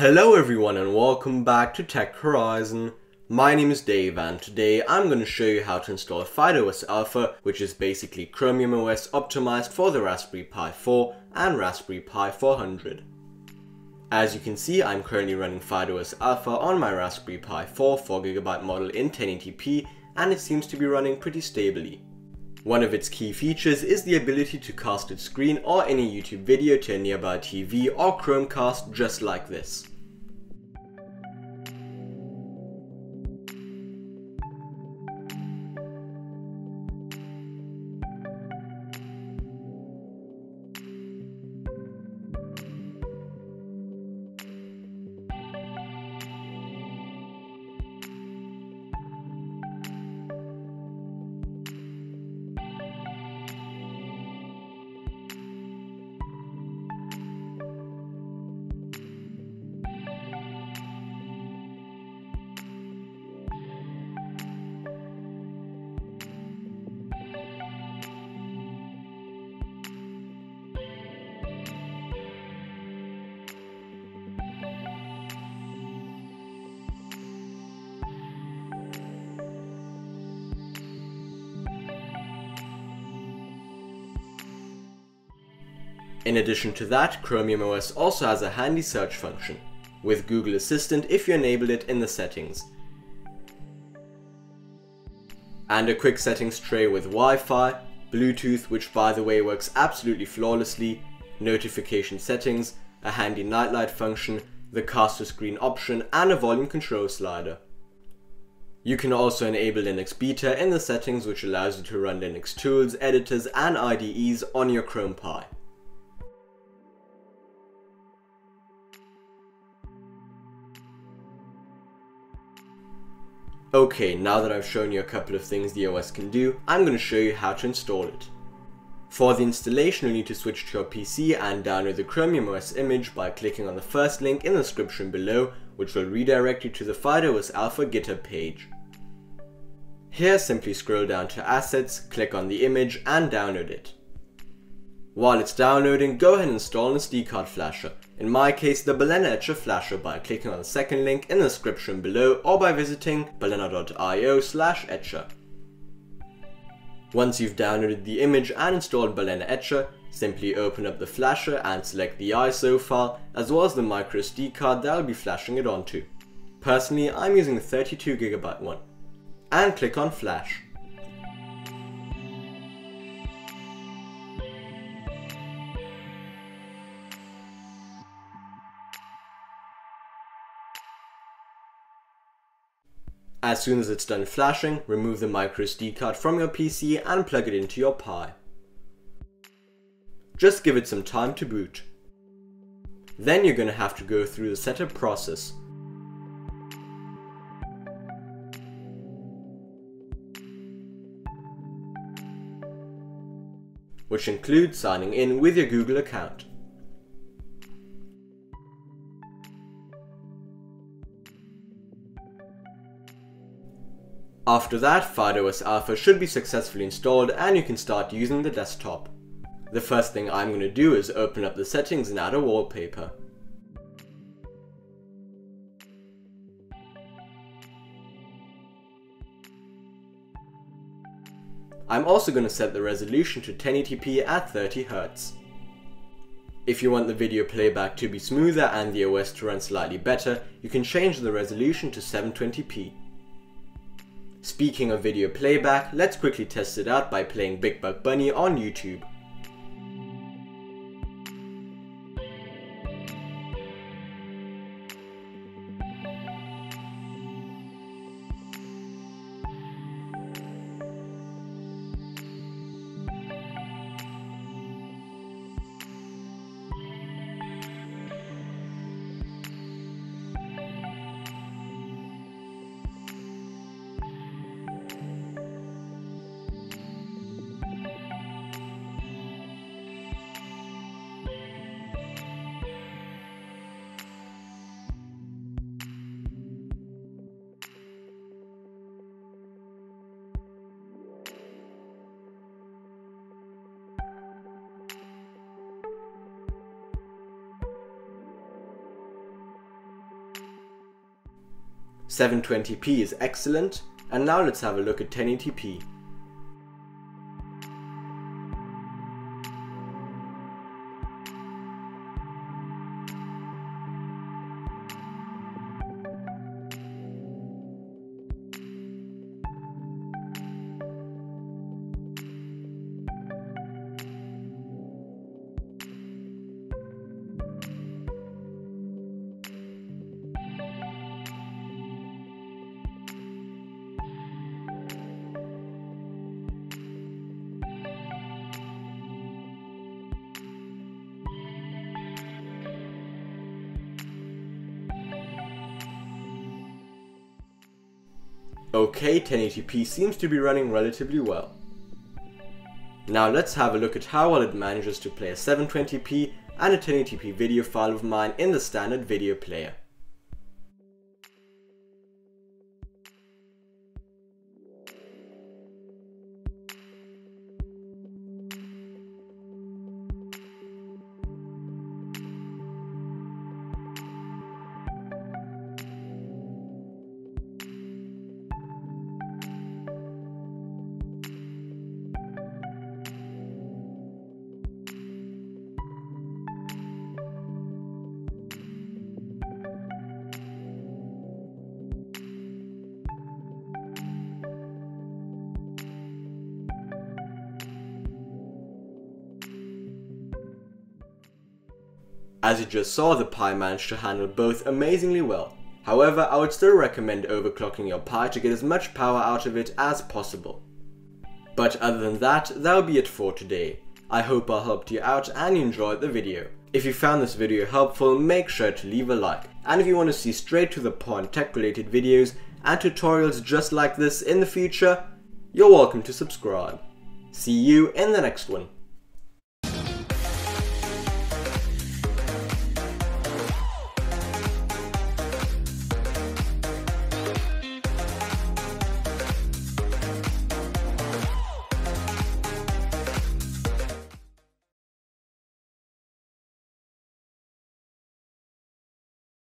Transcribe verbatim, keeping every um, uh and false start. Hello everyone and welcome back to Tech Horizon. My name is Dave and today I'm going to show you how to install FydeOS Alpha, which is basically Chromium O S optimized for the Raspberry Pi four and Raspberry Pi four hundred. As you can see, I'm currently running FydeOS Alpha on my Raspberry Pi four four gigabyte model in ten eighty p and it seems to be running pretty stably. One of its key features is the ability to cast its screen or any YouTube video to a nearby T V or Chromecast just like this. In addition to that, Chromium O S also has a handy search function, with Google Assistant if you enable it in the settings. And a quick settings tray with Wi-Fi, Bluetooth, which by the way works absolutely flawlessly, notification settings, a handy nightlight function, the cast to screen option and a volume control slider. You can also enable Linux Beta in the settings, which allows you to run Linux tools, editors and I D Es on your Chrome Pi. Okay, now that I've shown you a couple of things the O S can do, I'm going to show you how to install it. For the installation, you'll need to switch to your P C and download the Chromium O S image by clicking on the first link in the description below, which will redirect you to the FydeOS Alpha GitHub page. Here, simply scroll down to Assets, click on the image and download it. While it's downloading, go ahead and install an S D card flasher. In my case, the Balena Etcher flasher by clicking on the second link in the description below or by visiting balena dot i o slash etcher. Once you've downloaded the image and installed Balena Etcher, simply open up the flasher and select the I S O file as well as the microSD card that I'll be flashing it onto. Personally, I'm using the thirty-two gigabyte one. And click on Flash. As soon as it's done flashing, remove the microSD card from your P C and plug it into your Pi. Just give it some time to boot. Then you're going to have to go through the setup process. Which includes signing in with your Google account. After that, FydeOS Alpha should be successfully installed and you can start using the desktop. The first thing I'm going to do is open up the settings and add a wallpaper. I'm also going to set the resolution to ten eighty p at thirty hertz. If you want the video playback to be smoother and the O S to run slightly better, you can change the resolution to seven twenty p. Speaking of video playback, let's quickly test it out by playing Big Buck Bunny on YouTube. seven twenty p is excellent, and now let's have a look at ten eighty p. Okay, ten eighty p seems to be running relatively well. Now let's have a look at how well it manages to play a seven twenty p and a ten eighty p video file of mine in the standard video player. As you just saw, the Pi managed to handle both amazingly well. However, I would still recommend overclocking your Pi to get as much power out of it as possible. But other than that, that'll be it for today. I hope I helped you out and you enjoyed the video. If you found this video helpful, make sure to leave a like. And if you want to see straight to the point tech related videos and tutorials just like this in the future, you're welcome to subscribe. See you in the next one.